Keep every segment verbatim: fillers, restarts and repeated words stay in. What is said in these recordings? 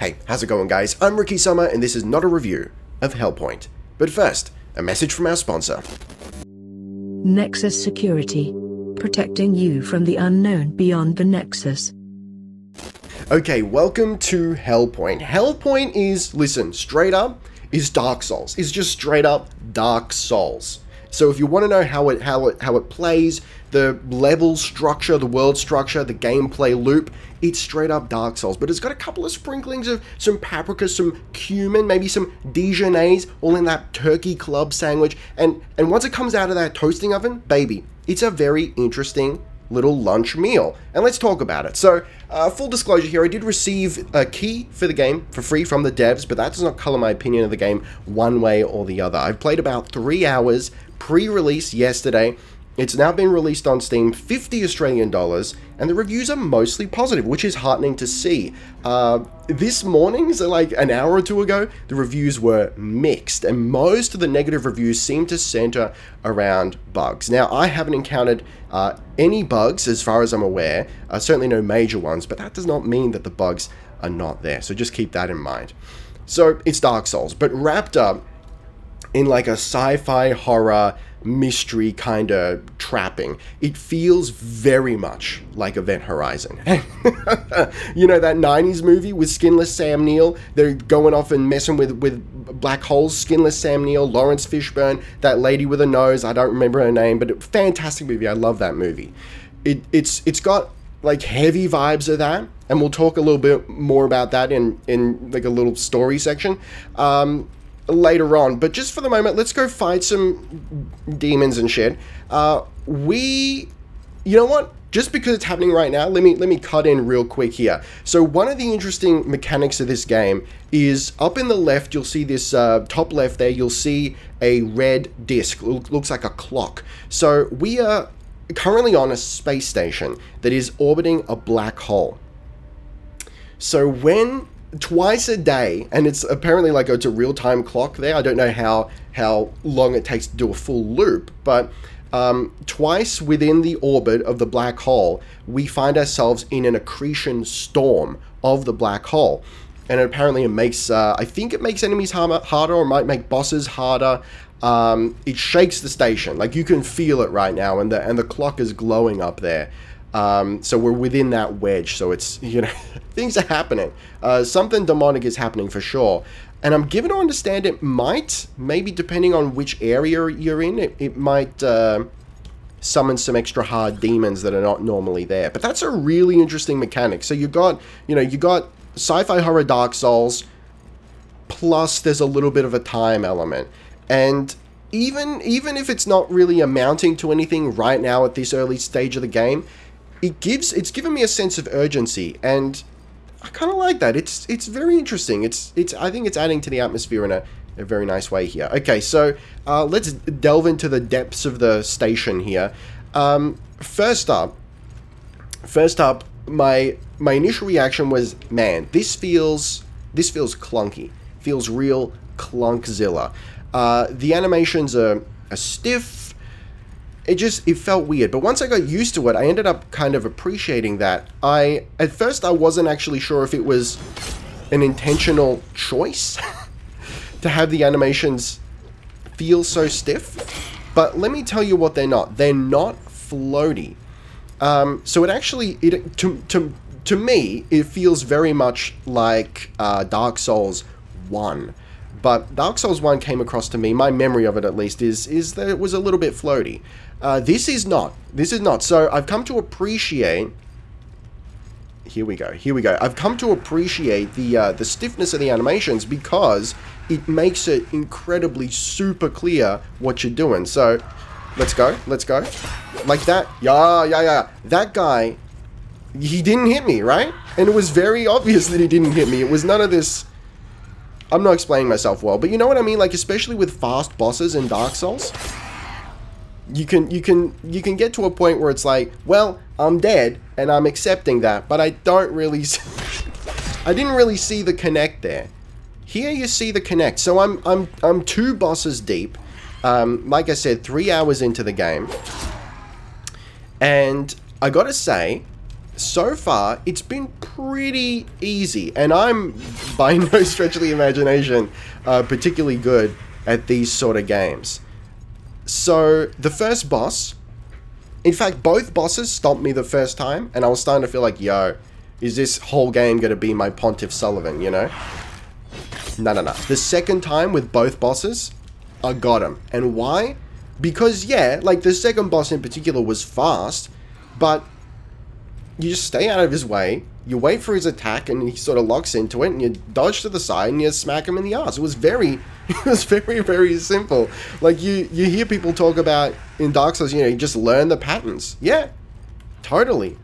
Hey, how's it going guys? I'm Ricky Summer and this is not a review of Hellpoint. But first, a message from our sponsor. Nexus Security. Protecting you from the unknown beyond the Nexus. Okay, welcome to Hellpoint. Hellpoint is, listen, straight up, is Dark Souls. It's just straight up Dark Souls. So if you want to know how it how it how it plays, the level structure, the world structure, the gameplay loop, it's straight up Dark Souls. But it's got a couple of sprinklings of some paprika, some cumin, maybe some Dijonnaise, all in that turkey club sandwich. And and once it comes out of that toasting oven, baby, it's a very interesting little lunch meal. And let's talk about it. So uh, full disclosure here, I did receive a key for the game for free from the devs, but that does not color my opinion of the game one way or the other. I've played about three hours pre-release yesterday. It's now been released on Steam, fifty Australian dollars, and the reviews are mostly positive, which is heartening to see. Uh, this morning, so like an hour or two ago, the reviews were mixed, and most of the negative reviews seem to center around bugs. Now, I haven't encountered uh, any bugs, as far as I'm aware, uh, certainly no major ones, but that does not mean that the bugs are not there, so just keep that in mind. So, it's Dark Souls, but wrapped up in like a sci-fi horror mystery kind of trapping. It feels very much like Event Horizon. You know, that nineties movie with skinless Sam Neill? They're going off and messing with, with black holes, skinless Sam Neill, Lawrence Fishburne, that lady with a nose, I don't remember her name, but fantastic movie, I love that movie. It, it's, it's got like heavy vibes of that, and we'll talk a little bit more about that in, in like a little story section. Um, later on, but just for the moment, let's go fight some demons and shit. Uh, we, you know what? Just because it's happening right now, let me let me cut in real quick here. So one of the interesting mechanics of this game is up in the left, you'll see this uh, top left there, you'll see a red disc. It looks like a clock. So we are currently on a space station that is orbiting a black hole. So when twice a day, and it's apparently like it's a real-time clock there. I don't know how how long it takes to do a full loop, but um, twice within the orbit of the black hole, we find ourselves in an accretion storm of the black hole, and apparently it makes uh, I think it makes enemies harder, or might make bosses harder. Um, it shakes the station, like you can feel it right now, and the and the clock is glowing up there. Um, so we're within that wedge, so it's, you know, things are happening. Uh, something demonic is happening for sure. And I'm given to understand it might, maybe depending on which area you're in, it, it might uh, summon some extra hard demons that are not normally there. But that's a really interesting mechanic. So you got, you know, you got sci-fi horror Dark Souls, plus there's a little bit of a time element. And even, even if it's not really amounting to anything right now at this early stage of the game, It gives it's given me a sense of urgency, and I kind of like that. It's it's very interesting. It's it's I think it's adding to the atmosphere in a, a very nice way here. Okay, so uh, let's delve into the depths of the station here. Um, first up, first up, my my initial reaction was, man, this feels this feels clunky. Feels real clunkzilla. Uh, the animations are, are stiff. It just, it felt weird, but once I got used to it, I ended up kind of appreciating that. I, at first I wasn't actually sure if it was an intentional choice to have the animations feel so stiff, but let me tell you what they're not. They're not floaty. Um, so it actually, it, to, to, to me, it feels very much like uh, Dark Souls one. But Dark Souls one came across to me, my memory of it at least, is is that it was a little bit floaty. Uh, this is not. This is not. So I've come to appreciate... Here we go. Here we go. I've come to appreciate the, uh, the stiffness of the animations because it makes it incredibly super clear what you're doing. So let's go. Let's go. Like that. Yeah, yeah, yeah. That guy, he didn't hit me, right? And it was very obvious that he didn't hit me. It was none of this... I'm not explaining myself well, but you know what I mean? Like, especially with fast bosses in Dark Souls, you can you can you can get to a point where it's like, well, I'm dead and I'm accepting that, but I don't really see, I didn't really see the connect there. Here you see the connect. So I'm I'm I'm two bosses deep. Um, like I said, three hours into the game, and I gotta say, so far, it's been pretty easy, and I'm by no stretch of the imagination uh, particularly good at these sort of games. So the first boss, in fact, both bosses stomped me the first time, and I was starting to feel like, yo, is this whole game going to be my Pontiff Sullivan, you know? No, no, no. The second time with both bosses, I got him. And why? Because, yeah, like, the second boss in particular was fast, but you just stay out of his way, you wait for his attack, and he sort of locks into it, and you dodge to the side, and you smack him in the ass. It was very, it was very, very simple. Like, you, you hear people talk about, in Dark Souls, you know, you just learn the patterns. Yeah, totally.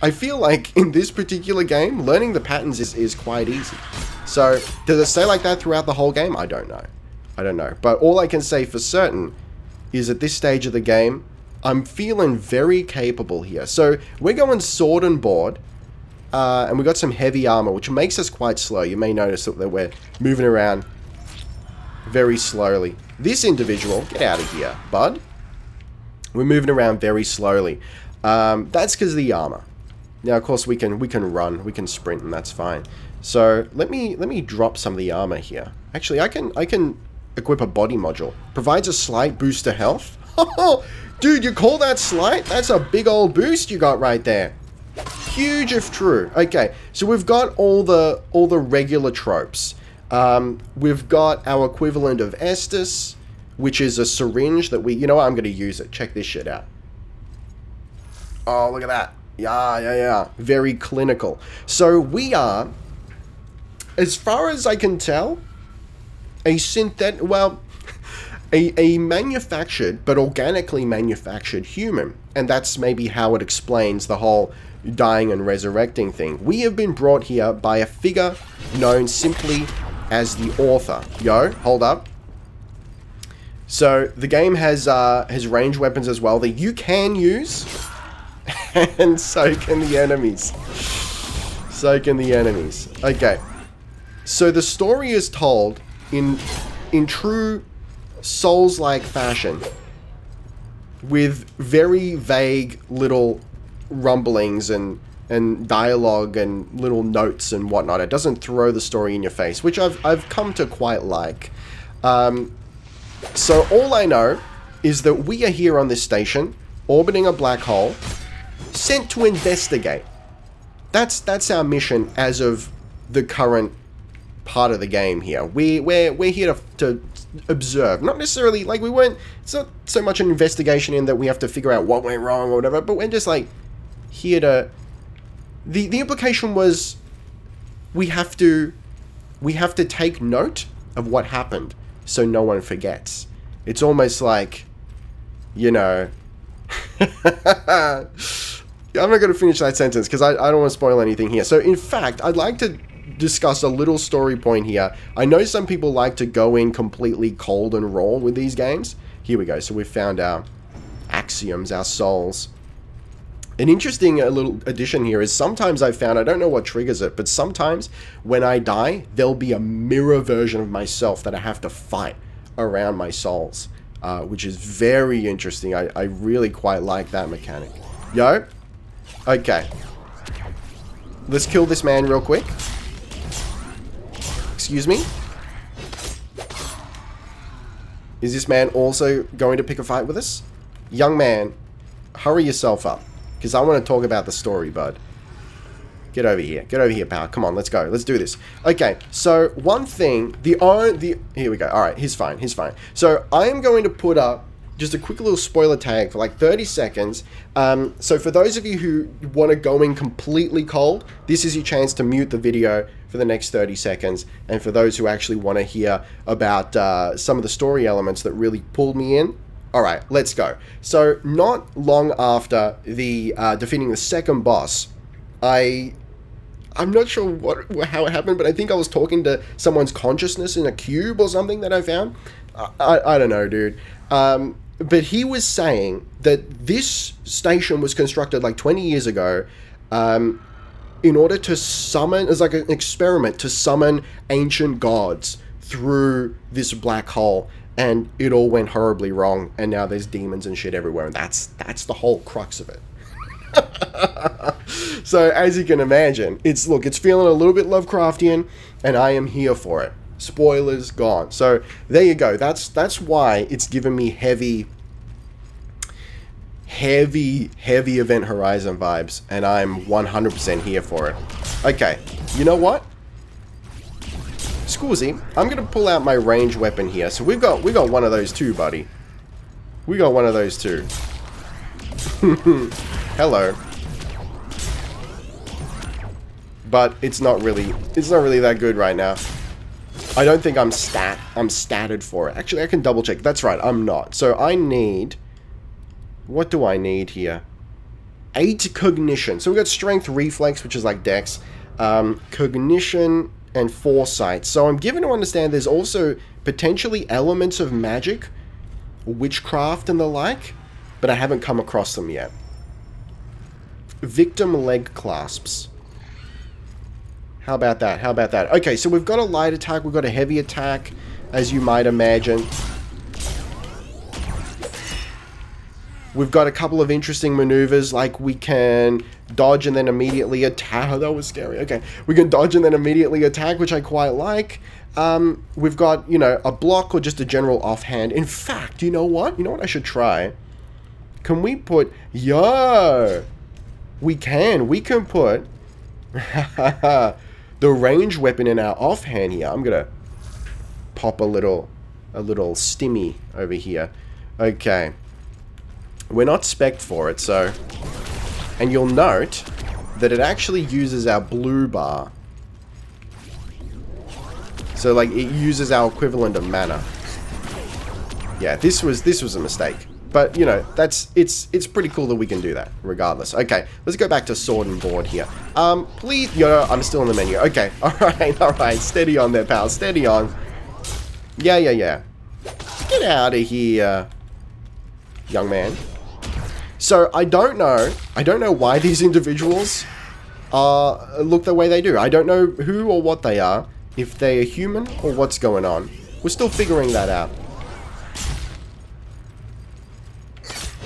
I feel like in this particular game, learning the patterns is, is quite easy. So, does it stay like that throughout the whole game? I don't know. I don't know. But all I can say for certain is at this stage of the game, I'm feeling very capable here. So, we're going sword and board, uh, and we've got some heavy armor, which makes us quite slow. You may notice that we're moving around very slowly. This individual, get out of here, bud. We're moving around very slowly. Um, that's because of the armor. Now, of course, we can we can run, we can sprint, and that's fine. So let me let me drop some of the armor here. Actually, I can I can equip a body module. Provides a slight boost to health. Dude, you call that slight? That's a big old boost you got right there. Huge if true. Okay, so we've got all the all the regular tropes. Um, we've got our equivalent of Estus, which is a syringe that we. You know what? I'm going to use it. Check this shit out. Oh, look at that. Yeah, yeah, yeah. Very clinical. So we are, as far as I can tell, a synthetic, well, a, a manufactured, but organically manufactured human. And that's maybe how it explains the whole dying and resurrecting thing. We have been brought here by a figure known simply as the Author. Yo, hold up. So the game has, uh, has ranged weapons as well that you can use. And so can the enemies. So can the enemies. Okay. So the story is told in in true Souls-like fashion, with very vague little rumblings and and dialogue and little notes and whatnot. It doesn't throw the story in your face, which I've I've come to quite like. Um, so all I know is that we are here on this station, orbiting a black hole. Sent to investigate. That's that's our mission as of the current part of the game here. We we're we're here to, to observe, not necessarily like we weren't. It's not so much an investigation in that we have to figure out what went wrong or whatever, but we're just like here to. The the implication was we have to we have to take note of what happened so no one forgets. It's almost like, you know. I'm not going to finish that sentence because I, I don't want to spoil anything here. So, in fact, I'd like to discuss a little story point here. I know some people like to go in completely cold and raw with these games. Here we go. So, we've found our axioms, our souls. An interesting uh, little addition here is sometimes I've found, I don't know what triggers it, but sometimes when I die, there'll be a mirror version of myself that I have to fight around my souls, uh, which is very interesting. I, I really quite like that mechanic. Yo. Okay, let's kill this man real quick. Excuse me? Is this man also going to pick a fight with us? Young man, hurry yourself up, because I want to talk about the story, bud. Get over here. Get over here, pal. Come on, let's go. Let's do this. Okay, so one thing, the on, the here we go. All right, he's fine. He's fine. So I am going to put up just a quick little spoiler tag for like thirty seconds. Um, so for those of you who want to go in completely cold, this is your chance to mute the video for the next thirty seconds. And for those who actually want to hear about uh, some of the story elements that really pulled me in, all right, let's go. So not long after the uh, defeating the second boss, I... I'm not sure what how it happened, but I think I was talking to someone's consciousness in a cube or something that I found. I, I, I don't know, dude. Um, but he was saying that this station was constructed like twenty years ago um, in order to summon, as like an experiment, to summon ancient gods through this black hole. And it all went horribly wrong. And now there's demons and shit everywhere. And that's, that's the whole crux of it. So as you can imagine, it's look, it's feeling a little bit Lovecraftian, and I am here for it. Spoilers gone. So there you go. That's that's why it's given me heavy, heavy, heavy Event Horizon vibes, and I'm one hundred percent here for it. Okay, you know what? Scusi, I'm gonna pull out my range weapon here. So we've got we got one of those too, buddy. We got one of those too. Hello. But it's not really it's not really that good right now. I don't think I'm stat I'm statted for it. Actually, I can double check. That's right, I'm not. So I need, what do I need here? Eight cognition. So we've got strength, reflex, which is like dex, um, cognition, and foresight. So I'm given to understand there's also potentially elements of magic, witchcraft, and the like, but I haven't come across them yet. Victim leg clasps. How about that? How about that? Okay, so we've got a light attack, we've got a heavy attack, as you might imagine. We've got a couple of interesting maneuvers, like we can dodge and then immediately attack. Oh, that was scary. Okay, we can dodge and then immediately attack, which I quite like. Um, we've got, you know, a block or just a general offhand. In fact, you know what? You know what I should try? Can we put... Yo! We can. We can put... the range weapon in our offhand here. I'm gonna pop a little a little stimmy over here. Okay, we're not spec'd for it, so, and you'll note that it actually uses our blue bar, so like it uses our equivalent of mana. Yeah, this was this was a mistake, but you know, that's it's it's pretty cool that we can do that regardless. Okay, let's go back to sword and board here. Um, please, yo, no, I'm still on the menu. Okay, all right, all right, steady on there, pal, steady on. Yeah, yeah, yeah. Get out of here, young man. So I don't know, I don't know why these individuals uh look the way they do. I don't know who or what they are, if they are human or what's going on. We're still figuring that out.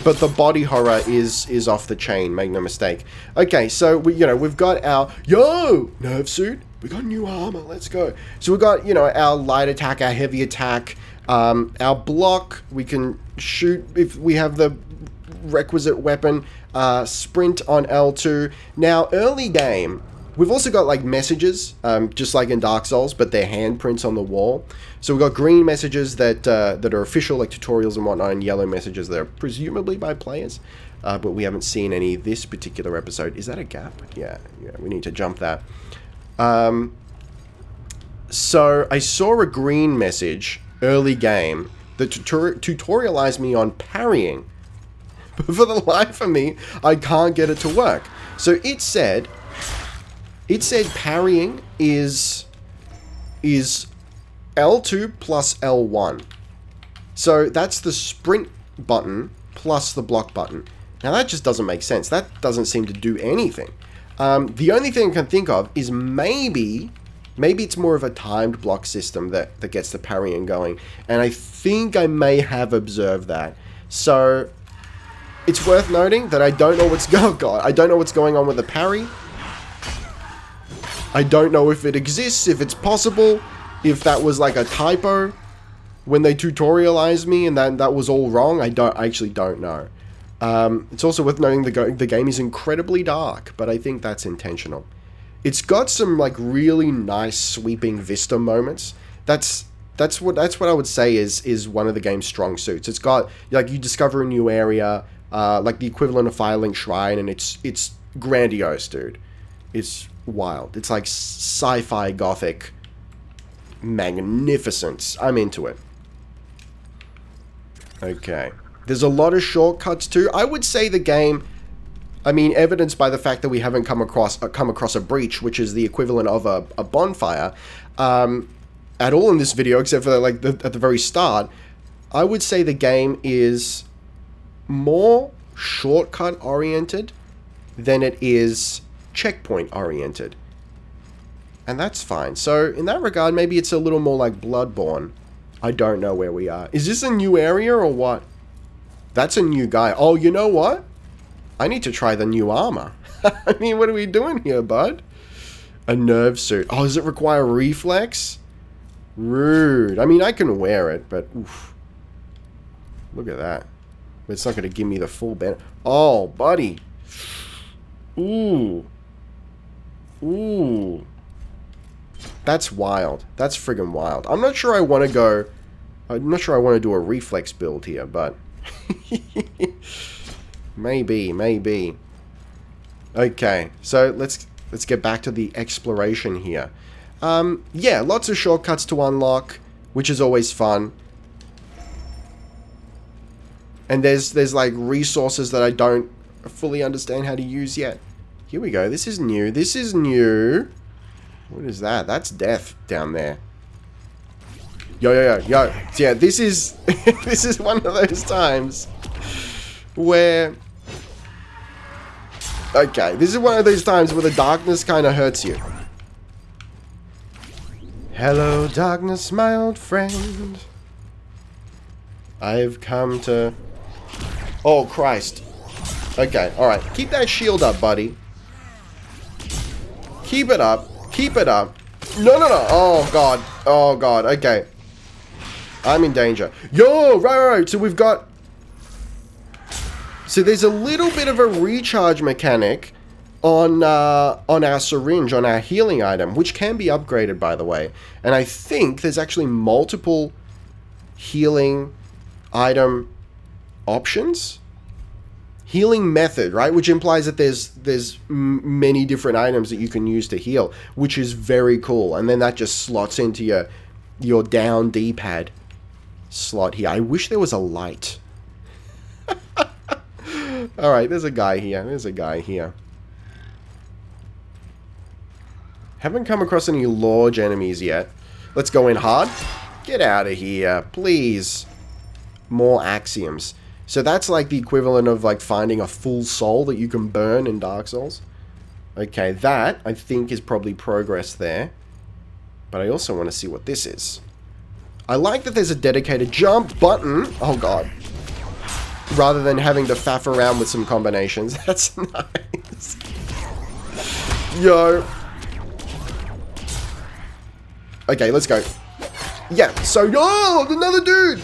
But the body horror is is off the chain, make no mistake. Okay, so we, you know, we've got our yo nerve suit. We got new armor. Let's go. So we got, you know, our light attack, our heavy attack, um, our block. We can shoot if we have the requisite weapon. Uh, sprint on L two. Now, early game, we've also got like messages, um, just like in Dark Souls, but they're handprints on the wall. So we've got green messages that uh, that are official, like tutorials and whatnot, and yellow messages that are presumably by players, uh, but we haven't seen any this particular episode. Is that a gap? Yeah, yeah, we need to jump that. Um, so I saw a green message early game that tutor tutorialized me on parrying, but for the life of me, I can't get it to work. So it said... It said parrying is is L two plus L one. So that's the sprint button plus the block button. Now that just doesn't make sense. That doesn't seem to do anything. Um, the only thing I can think of is maybe, maybe it's more of a timed block system that, that gets the parrying going. And I think I may have observed that. So it's worth noting that I don't know what's go- God, I don't know what's going on with the parry. I don't know if it exists, if it's possible, if that was like a typo when they tutorialized me and that, that was all wrong. I don't, I actually don't know. Um, it's also worth noting the, go the game is incredibly dark, but I think that's intentional. It's got some like really nice sweeping vista moments. That's, that's what, that's what I would say is, is one of the game's strong suits. It's got, like, you discover a new area, uh, like the equivalent of Firelink Shrine, and it's, it's grandiose, dude. It's wild. It's like sci-fi gothic magnificence. I'm into it. Okay. There's a lot of shortcuts too. I would say the game, I mean, evidenced by the fact that we haven't come across uh, come across a breach, which is the equivalent of a, a bonfire, um, at all in this video, except for like the, at the very start. I would say the game is more shortcut oriented than it is checkpoint oriented, and that's fine. So in that regard, maybe it's a little more like Bloodborne. I don't know where we are. Is this a new area or what? That's a new guy. Oh, you know what? I need to try the new armor. I mean, what are we doing here, bud? A nerve suit. Oh, does it require reflex? Rude. I mean, I can wear it, but oof. Look at that. But it's not going to give me the full benefit. Oh, buddy. Ooh. Ooh. That's wild. That's friggin' wild. I'm not sure I want to go... I'm not sure I want to do a reflex build here, but... maybe, maybe. Okay, so let's let's get back to the exploration here. Um, yeah, lots of shortcuts to unlock, which is always fun. And there's there's like resources that I don't fully understand how to use yet. Here we go. This is new. This is new. What is that? That's death down there. Yo, yo, yo, yo. Yeah, this is this is one of those times where... Okay, this is one of those times where the darkness kind of hurts you. Hello, darkness, my old friend. I've come to... Oh, Christ. Okay, alright. Keep that shield up, buddy. Keep it up. Keep it up. No, no, no. Oh, God. Oh, God. Okay. I'm in danger. Yo, right, right, right. So we've got... So there's a little bit of a recharge mechanic on uh, on our syringe, on our healing item, which can be upgraded, by the way. And I think there's actually multiple healing item options. Healing method, right? Which implies that there's there's m many different items that you can use to heal, which is very cool. And then that just slots into your your down D-pad slot here. I wish there was a light. All right, there's a guy here. There's a guy here. Haven't come across any large enemies yet. Let's go in hard. Get out of here, please. More axioms. So that's like the equivalent of like finding a full soul that you can burn in Dark Souls. Okay, that I think is probably progress there. But I also want to see what this is. I like that there's a dedicated jump button. Oh god. Rather than having to faff around with some combinations. That's nice. Yo. Okay, let's go. Yeah, so... Oh, another dude!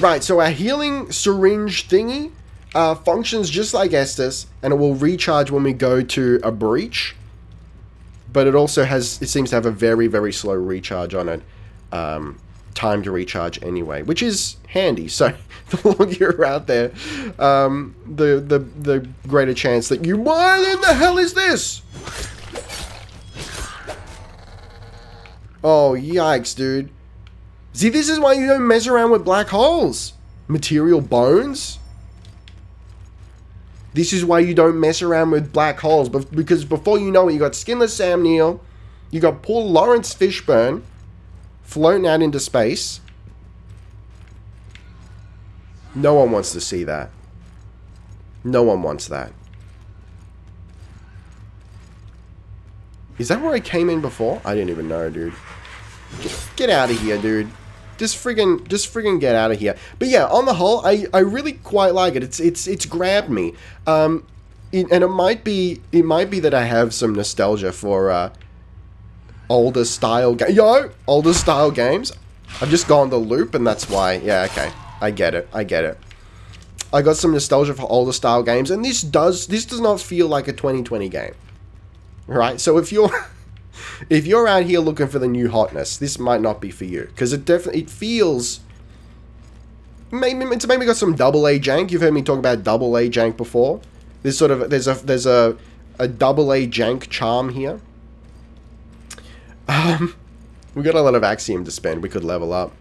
Right, so our healing syringe thingy uh, functions just like Estus, and it will recharge when we go to a breach. But it also has, it seems to have a very, very slow recharge on it. Um, time to recharge anyway, which is handy. So the longer you're out there, um, the, the, the greater chance that you... Why in the hell is this? Oh, yikes, dude. See, this is why you don't mess around with black holes. Material bones? This is why you don't mess around with black holes. Because before you know it, you got skinless Sam Neill. You got poor Lawrence Fishburne floating out into space. No one wants to see that. No one wants that. Is that where I came in before? I didn't even know, dude. Get, get out of here, dude. Just friggin', just friggin' get out of here. But yeah, on the whole, I, I really quite like it. It's it's it's grabbed me, um, it, and it might be it might be that I have some nostalgia for uh, older style games. Yo, older style games. I've just gone the loop, and that's why. Yeah, okay, I get it. I get it. I got some nostalgia for older style games, and this does this does not feel like a twenty twenty game, right? So if you're If you're out here looking for the new hotness, this might not be for you. Because it definitely, it feels... Maybe, it's maybe got some double A jank. You've heard me talk about double A jank before. There's sort of, there's a, there's a, a double A jank charm here. Um, we got a lot of axiom to spend. We could level up.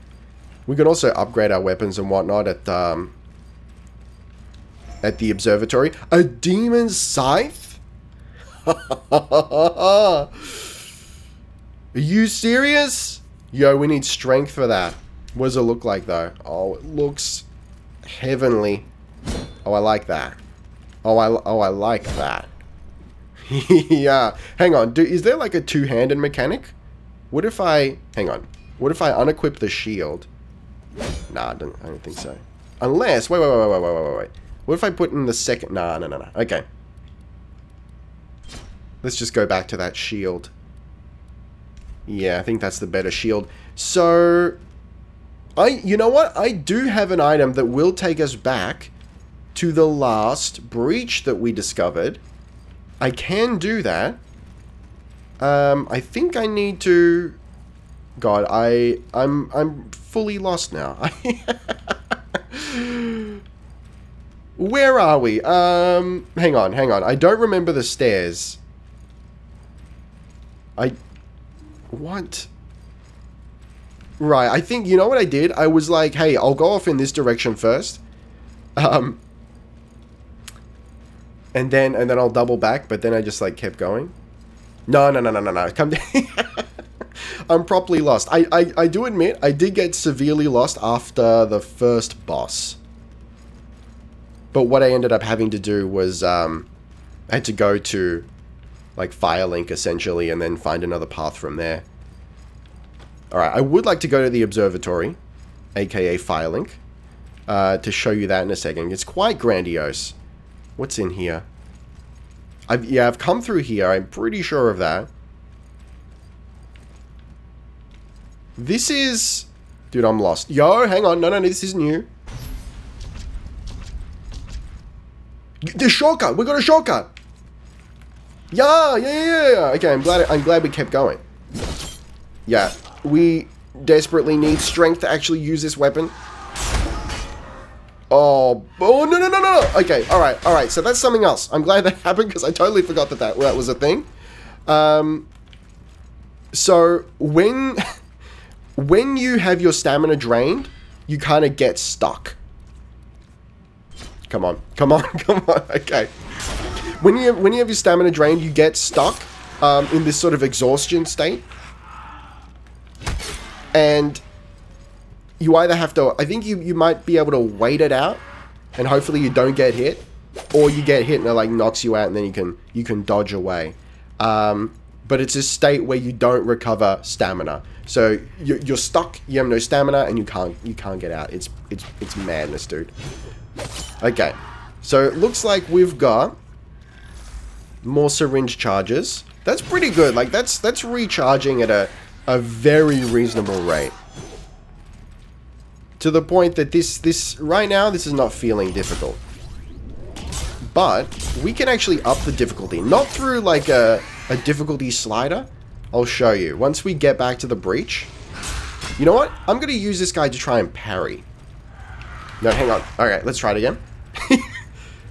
We could also upgrade our weapons and whatnot at, um... at the observatory. A demon scythe? Ha ha ha ha ha! Are you serious? Yo, we need strength for that. What does it look like, though? Oh, it looks heavenly. Oh, I like that. Oh, I, oh, I like that. Yeah. Hang on. Do, is there, like, a two-handed mechanic? What if I... Hang on. What if I unequip the shield? Nah, I don't, I don't think so. Unless... Wait, wait, wait, wait, wait, wait, wait. What if I put in the second... No, no, no, no. Okay. Let's just go back to that shield. Yeah, I think that's the better shield. So... I, you know what? I do have an item that will take us back to the last breach that we discovered. I can do that. Um, I think I need to... God, I, I'm, I'm fully lost now. Where are we? Um, hang on, hang on. I don't remember the stairs. I... What? Right, I think... You know what I did? I was like, hey, I'll go off in this direction first. Um... And then, and then I'll double back, but then I just, like, kept going. No, no, no, no, no, no. Come down. I'm properly lost. I, I, I do admit, I did get severely lost after the first boss. But what I ended up having to do was, um... I had to go to... like Firelink essentially, and then find another path from there. Alright, I would like to go to the observatory, aka Firelink, uh, to show you that in a second. It's quite grandiose. What's in here? I've, yeah, I've come through here, I'm pretty sure of that. This is... Dude, I'm lost. Yo, hang on, no, no, no, this is new. The shortcut! We got a shortcut! Yeah, yeah, yeah, yeah. Okay, I'm glad. I'm glad we kept going. Yeah, we desperately need strength to actually use this weapon. Oh, oh, no, no, no, no. Okay, all right, all right. So that's something else. I'm glad that happened because I totally forgot that that, that was a thing. Um, so when when you have your stamina drained, you kind of get stuck. Come on, come on, come on. Okay. When you, when you have your stamina drained, you get stuck um, in this sort of exhaustion state. And you either have to... I think you, you might be able to wait it out, and hopefully you don't get hit. Or you get hit and it like knocks you out, and then you can, you can dodge away. Um, but it's a state where you don't recover stamina. So you're, you're stuck, you have no stamina, and you can't, you can't get out. It's, it's, it's madness, dude. Okay. So it looks like we've got... more syringe charges. That's pretty good. Like, that's that's recharging at a, a very reasonable rate. To the point that this, this... Right now, this is not feeling difficult. But we can actually up the difficulty. Not through, like, a, a difficulty slider. I'll show you. Once we get back to the breach... You know what? I'm going to use this guy to try and parry. No, hang on. Alright, let's try it again.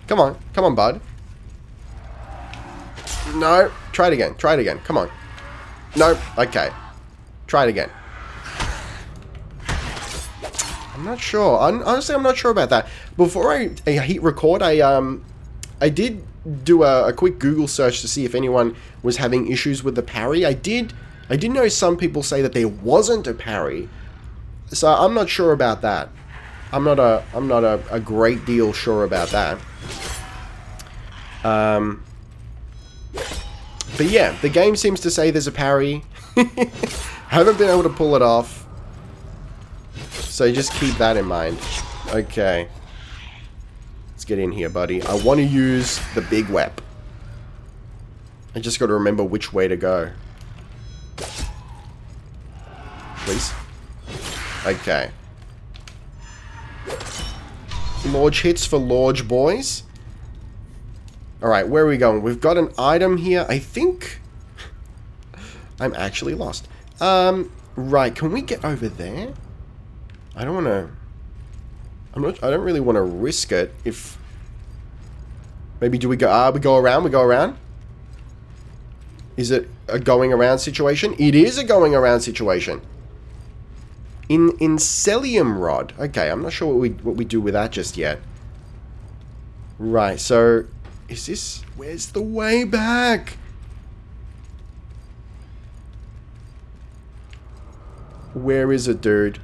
Come on. Come on, bud. No, try it again, try it again, come on. Nope, okay. Try it again. I'm not sure, I'm, honestly I'm not sure about that. Before I, I hit record, I um, I did do a, a quick Google search to see if anyone was having issues with the parry. I did, I did know some people say that there wasn't a parry, so I'm not sure about that. I'm not a, I'm not a, a great deal sure about that. Um... But yeah, the game seems to say there's a parry. Haven't been able to pull it off. So just keep that in mind. Okay. Let's get in here, buddy. I want to use the big web. I just got to remember which way to go. Please. Okay. Lodge hits for Lodge boys. Alright, where are we going? We've got an item here, I think... I'm actually lost. Um, right, can we get over there? I don't want to... I'm not... I don't really want to risk it if... Maybe do we go... Ah, we go around, we go around? Is it a going around situation? It is a going around situation! In... in Incelium Rod. Okay, I'm not sure what we, what we do with that just yet. Right, so... Is this... Where's the way back? Where is it, dude?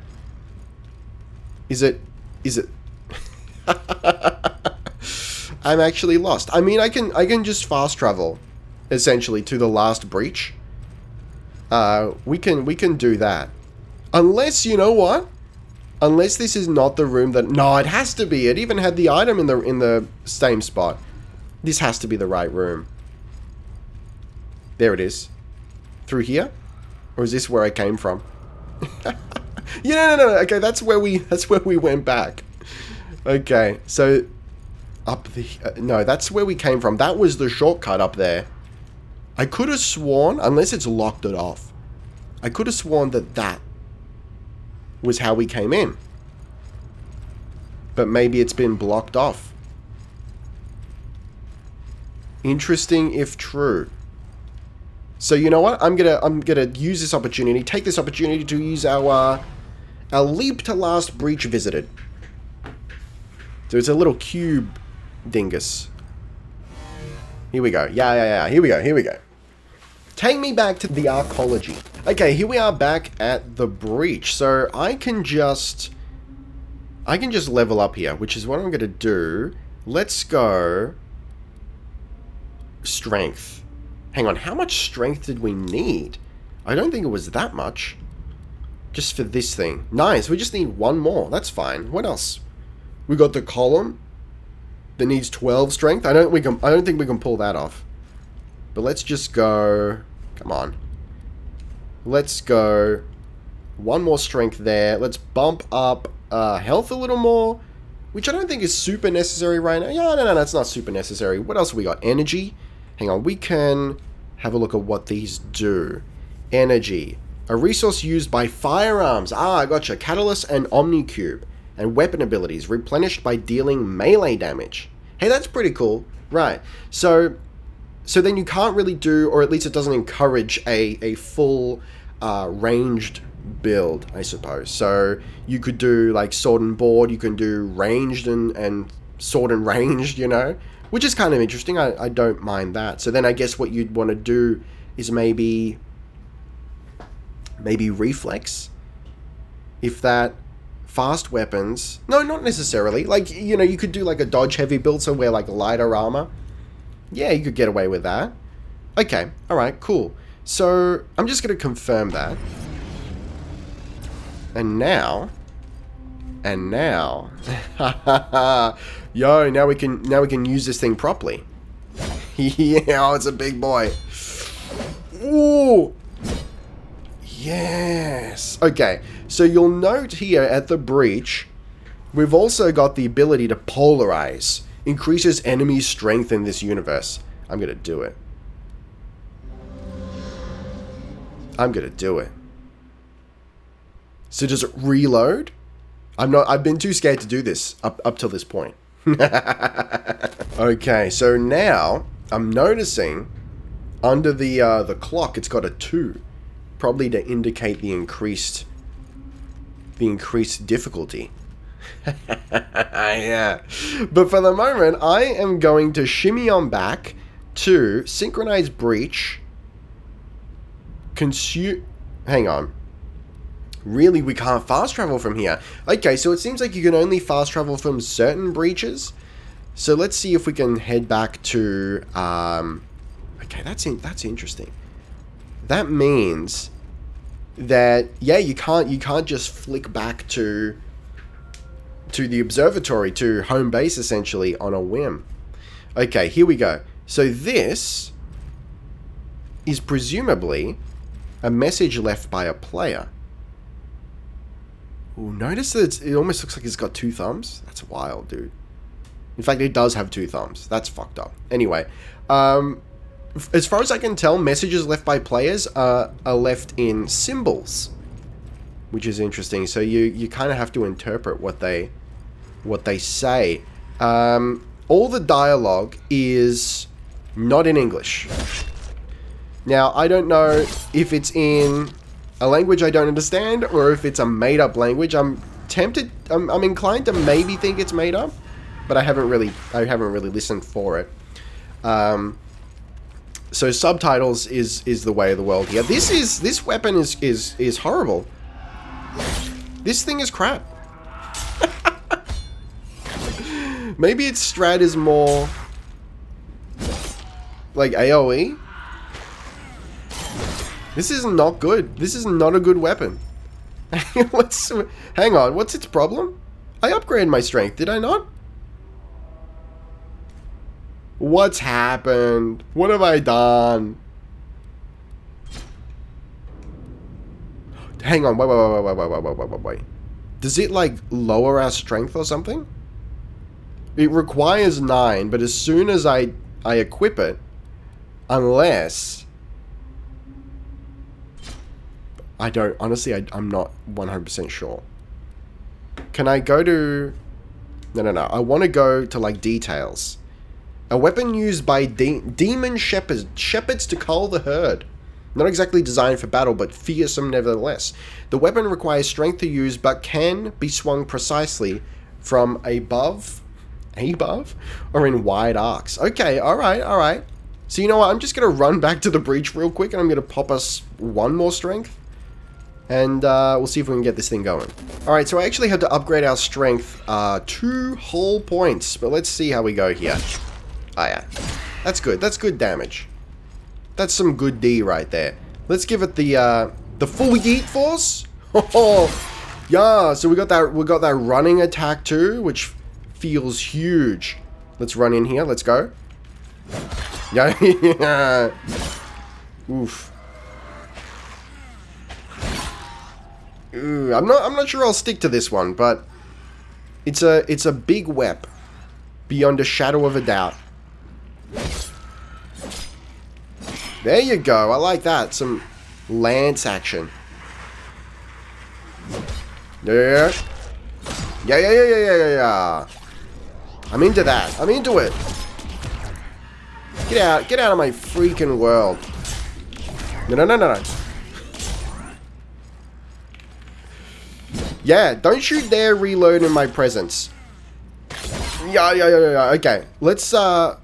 Is it... Is it... I'm actually lost. I mean, I can I can just fast travel, essentially, to the last breach. Uh, we can, we can do that. Unless, you know what? Unless this is not the room that... No, it has to be. It even had the item in the in the same spot. This has to be the right room. There it is. Through here? Or is this where I came from? Yeah, no, no, no. Okay, that's where we that's where we went back. Okay, so up the uh, no, that's where we came from. That was the shortcut up there. I could have sworn, unless it's locked it off. I could have sworn that that was how we came in. But maybe it's been blocked off. Interesting if true. So you know what? I'm gonna I'm gonna use this opportunity, take this opportunity to use our uh, our leap to last breach visited. So it's a little cube dingus. Here we go. Yeah, yeah, yeah. Here we go. Here we go. Take me back to the arcology. Okay, here we are back at the breach. So I can just I can just level up here, which is what I'm gonna do. Let's go strength. Hang on, how much strength did we need? I don't think it was that much. Just for this thing. Nice, we just need one more. That's fine. What else? We got the column that needs twelve strength. I don't we can I don't think we can pull that off. But let's just go. Come on. Let's go. One more strength there. Let's bump up uh, health a little more, which I don't think is super necessary right now. Yeah, no, no, that's not super necessary. What else we got? Energy. Hang on, we can have a look at what these do. Energy. A resource used by firearms. Ah, I gotcha. Catalyst and Omnicube. And weapon abilities replenished by dealing melee damage. Hey, that's pretty cool. Right. So so then you can't really do, or at least it doesn't encourage a, a full uh, ranged build, I suppose. So you could do like sword and board, you can do ranged and, and sword and ranged, you know? Which is kind of interesting. I, I don't mind that. So then I guess what you'd want to do is maybe... Maybe reflex? If that... Fast weapons... No, not necessarily. Like, you know, you could do like a dodge heavy build, so wear like lighter armor. Yeah, you could get away with that. Okay. Alright, cool. So, I'm just going to confirm that. And now... And now... Yo, now we can now we can use this thing properly. Yeah, oh, it's a big boy. Ooh. Yes. Okay. So you'll note here at the breach, we've also got the ability to polarize. Increases enemy strength in this universe. I'm going to do it. I'm going to do it. So does it reload? I'm not I've been too scared to do this up up till this point. Okay, so now I'm noticing under the uh, the clock it's got a two, probably to indicate the increased the increased difficulty. Yeah, but for the moment I am going to shimmy on back to synchronized breach. Consume. Hang on. Really, we can't fast travel from here. Okay, so it seems like you can only fast travel from certain breaches. So let's see if we can head back to... Um, okay, that's in, that's interesting. That means that yeah, you can't you can't just flick back to to the observatory, to home base essentially on a whim. Okay, here we go. So this is presumably a message left by a player. Ooh, notice that it's, it almost looks like it's got two thumbs. That's wild, dude. In fact, it does have two thumbs. That's fucked up. Anyway, um, as far as I can tell, messages left by players are, are left in symbols, which is interesting. So you you kind of have to interpret what they what they say. Um, all the dialogue is not in English. Now, I don't know if it's in a language I don't understand, or if it's a made-up language. I'm tempted, I'm, I'm inclined to maybe think it's made up, but I haven't really, I haven't really listened for it. Um, so subtitles is is the way of the world here. This is this weapon is is is horrible. This thing is crap. Maybe its strat is more like AoE. This is not good. This is not a good weapon. What's, hang on, what's its problem? I upgraded my strength, did I not? What's happened? What have I done? Hang on, wait, wait, wait, wait, wait, wait, wait, wait, wait. Does it, like, lower our strength or something? It requires nine, but as soon as I, I equip it, unless... I don't, honestly, I, I'm not one hundred percent sure. Can I go to... No, no, no. I want to go to, like, details. A weapon used by de demon shepherds, shepherds to cull the herd. Not exactly designed for battle, but fearsome nevertheless. The weapon requires strength to use, but can be swung precisely from above, above, or in wide arcs. Okay, all right, all right. So you know what? I'm just going to run back to the breach real quick, and I'm going to pop us one more strength. And uh, we'll see if we can get this thing going. Alright, so I actually had to upgrade our strength uh, two whole points. But let's see how we go here. Ah, yeah. That's good. That's good damage. That's some good D right there. Let's give it the uh, the full yeet force. Oh, yeah. So we got that. We got that running attack too, which feels huge. Let's run in here. Let's go. Yeah. Yeah. Oof. Ooh, I'm not. I'm not sure I'll stick to this one, but it's a. It's a big wep, beyond a shadow of a doubt. There you go. I like that. Some lance action. Yeah. Yeah. Yeah. Yeah. Yeah. Yeah. Yeah. I'm into that. I'm into it. Get out. Get out of my freaking world. No. No. No. No. No. Yeah, don't shoot there, reload in my presence. Yeah, yeah, yeah, yeah, okay. Let's, uh,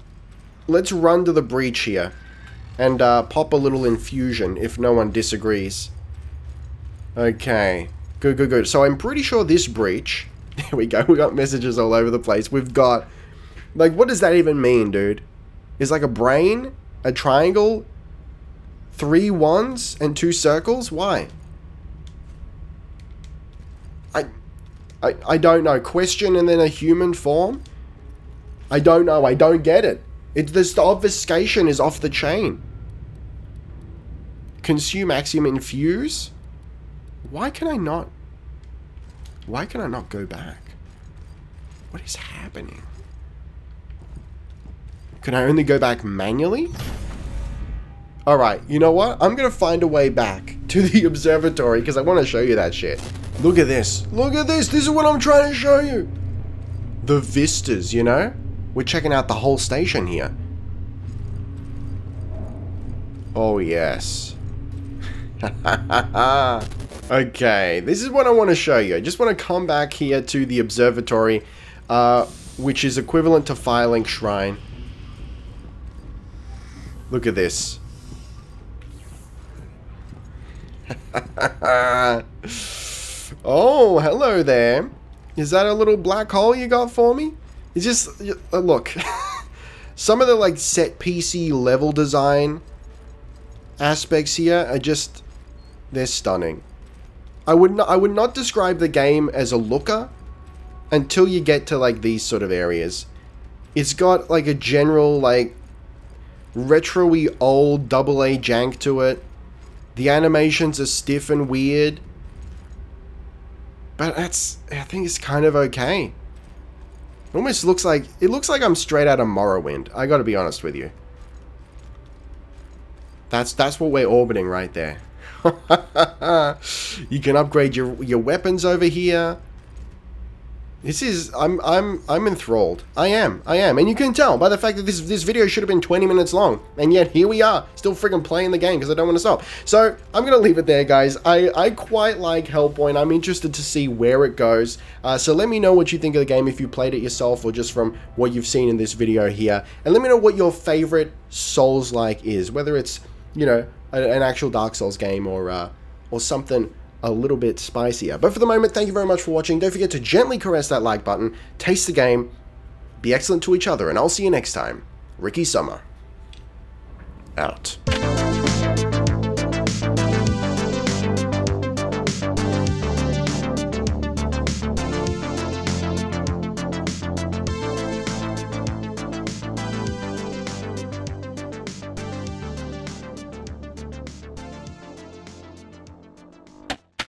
let's run to the breach here. And, uh, pop a little infusion, if no one disagrees. Okay. Good, good, good. So I'm pretty sure this breach... There we go, we got messages all over the place. We've got... Like, what does that even mean, dude? It's like a brain, a triangle, three ones, and two circles? Why? I, I, I don't know. Question and then a human form? I don't know. I don't get it. It's this, the obfuscation is off the chain. Consume axiom infuse? Why can I not... Why can I not go back? What is happening? Can I only go back manually? Alright, you know what? I'm going to find a way back to the observatory because I want to show you that shit. Look at this. Look at this. This is what I'm trying to show you. The vistas, you know? We're checking out the whole station here. Oh, yes. Okay, this is what I want to show you. I just want to come back here to the observatory, uh, which is equivalent to Firelink Shrine. Look at this. Oh, hello there. Is that a little black hole you got for me? It's just, uh, look, some of the, like, set P C level design aspects here are just, they're stunning. I would not, I would not describe the game as a looker until you get to, like, these sort of areas. It's got, like, a general, like, retro-y old double A jank to it. The animations are stiff and weird. But that's, I think it's kind of okay. It almost looks like, it looks like I'm straight out of Morrowind. I gotta be honest with you. That's, that's what we're orbiting right there. You can upgrade your, your weapons over here. This is, I'm, I'm, I'm enthralled. I am, I am. And you can tell by the fact that this, this video should have been twenty minutes long. And yet here we are, still friggin' playing the game because I don't want to stop. So I'm going to leave it there, guys. I, I quite like Hellpoint. I'm interested to see where it goes. Uh, so let me know what you think of the game if you played it yourself or just from what you've seen in this video here. And let me know what your favorite Souls-like is, whether it's, you know, a, an actual Dark Souls game or, uh, or something a little bit spicier. But for the moment, thank you very much for watching. Don't forget to gently caress that like button, taste the game, be excellent to each other, and I'll see you next time. Ricky Summer. Out.